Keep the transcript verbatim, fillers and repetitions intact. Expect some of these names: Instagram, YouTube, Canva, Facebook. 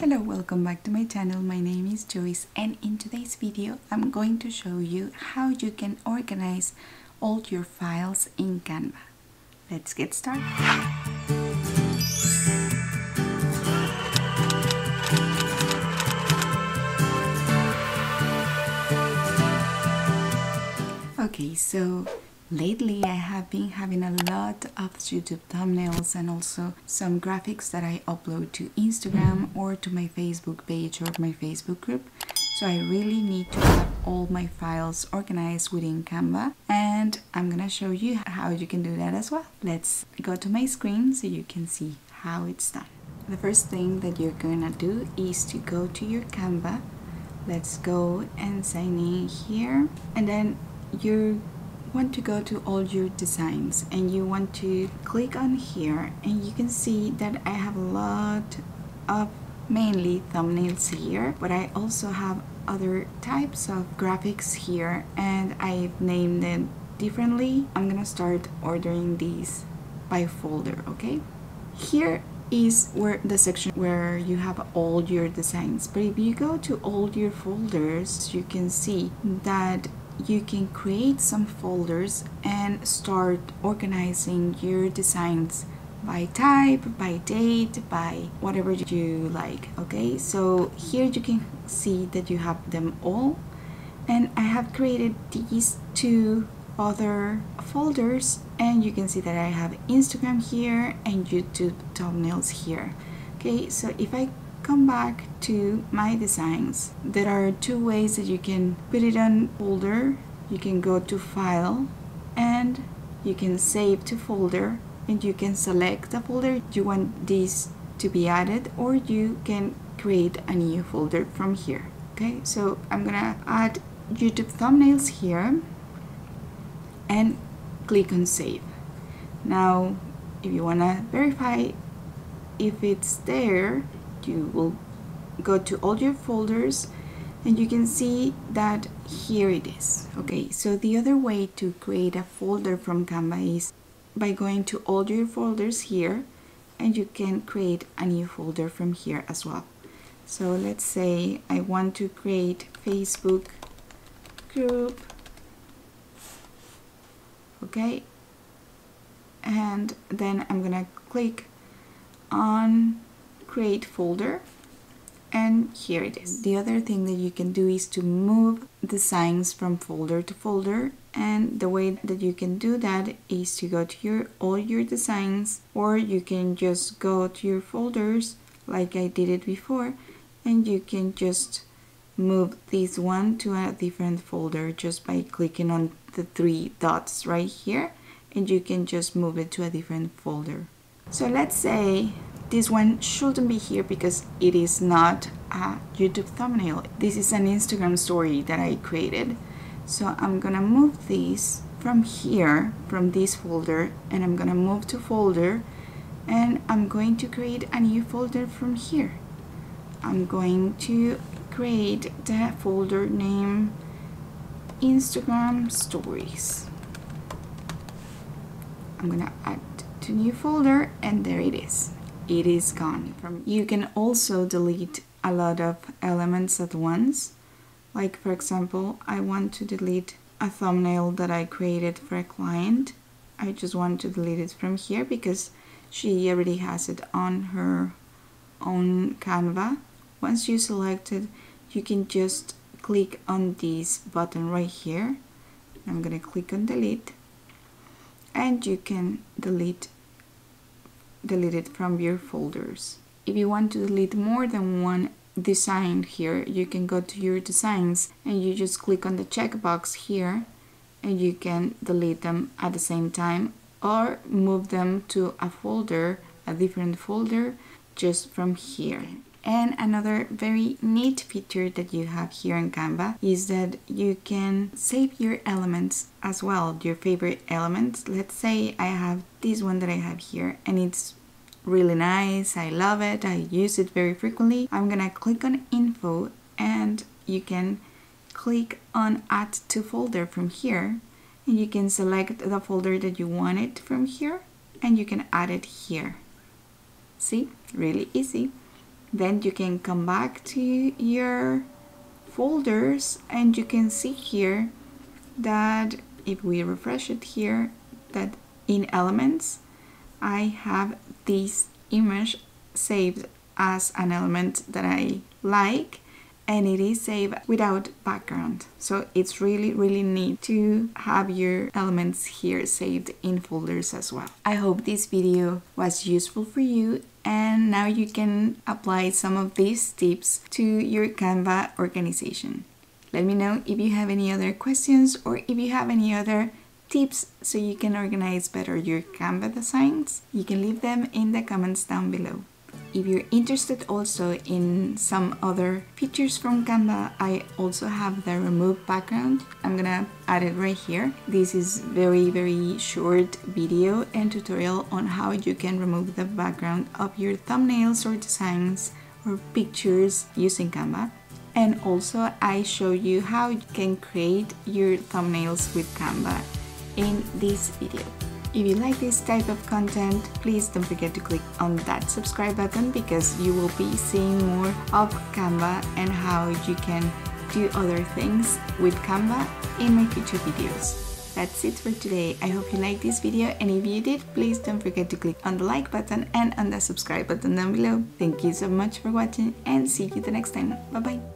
Hello, welcome back to my channel. My name is Joyce and in today's video I'm going to show you how you can organize all your files in Canva. Let's get started. Okay, so lately I have been having a lot of YouTube thumbnails and also some graphics that I upload to Instagram or to my Facebook page or my Facebook group. So I really need to have all my files organized within Canva, and I'm gonna show you how you can do that as well. Let's go to my screen so you can see how it's done. The first thing that you're gonna do is to go to your Canva. Let's go and sign in here, and then you're want to go to all your designs and you want to click on here, and you can see that I have a lot of mainly thumbnails here, but I also have other types of graphics here and I've named them differently. I'm gonna start ordering these by folder. Okay, here is where the section where you have all your designs, but if you go to all your folders, you can see that you can create some folders and start organizing your designs by type, by date, by whatever you like. Okay, so here you can see that you have them all, and I have created these two other folders, and you can see that I have Instagram here and YouTube thumbnails here. Okay, so if I come back to my designs, there are two ways that you can put it on folder. You can go to file and you can save to folder, and you can select the folder you want these to be added, or you can create a new folder from here. Okay, so I'm gonna add YouTube thumbnails here and click on save. Now if you want to verify if it's there, you will go to all your folders and you can see that here it is. Okay, so the other way to create a folder from Canva is by going to all your folders here, and you can create a new folder from here as well. So let's say I want to create Facebook group. Okay, and then I'm gonna click on create folder, and here it is. The other thing that you can do is to move designs from folder to folder, and the way that you can do that is to go to your all your designs, or you can just go to your folders like I did it before, and you can just move this one to a different folder just by clicking on the three dots right here, and you can just move it to a different folder. So let's say this one shouldn't be here because it is not a YouTube thumbnail. This is an Instagram story that I created. So I'm gonna move this from here, from this folder, and I'm gonna move to folder, and I'm going to create a new folder from here. I'm going to create the folder name Instagram Stories. I'm gonna add to new folder, and there it is. It is gone from. You can also delete a lot of elements at once. Like for example, I want to delete a thumbnail that I created for a client. I just want to delete it from here because she already has it on her own Canva. Once you select it, you can just click on this button right here. I'm gonna click on delete, and you can delete delete it from your folders. If you want to delete more than one design here, you can go to your designs and you just click on the checkbox here, and you can delete them at the same time or move them to a folder, a different folder, just from here. And another very neat feature that you have here in Canva is that you can save your elements as well, your favorite elements. Let's say I have this one that I have here and it's really nice. I love it. I use it very frequently. I'm gonna click on info, and you can click on add to folder from here, and you can select the folder that you want it from here, and you can add it here. See, really easy. Then you can come back to your folders and you can see here that if we refresh it here, that in Elements I have this image saved as an element that I like, and it is saved without background. So it's really, really neat to have your elements here saved in folders as well. I hope this video was useful for you, and now you can apply some of these tips to your Canva organization. Let me know if you have any other questions or if you have any other tips so you can organize better your Canva designs. You can leave them in the comments down below. If you're interested also in some other features from Canva, I also have the remove background. I'm gonna add it right here. This is very, very short video and tutorial on how you can remove the background of your thumbnails or designs or pictures using Canva. And also I show you how you can create your thumbnails with Canva in this video. If you like this type of content, please don't forget to click on that subscribe button, because you will be seeing more of Canva and how you can do other things with Canva in my future videos. That's it for today. I hope you liked this video, and if you did, please don't forget to click on the like button and on the subscribe button down below. Thank you so much for watching, and see you the next time. Bye bye!